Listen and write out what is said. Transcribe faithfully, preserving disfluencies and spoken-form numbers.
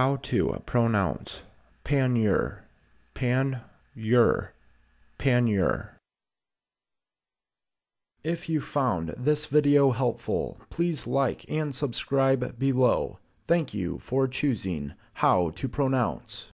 How to pronounce Pannier, Pannier, Pannier. If you found this video helpful, please like and subscribe below. Thank you for choosing How to Pronounce.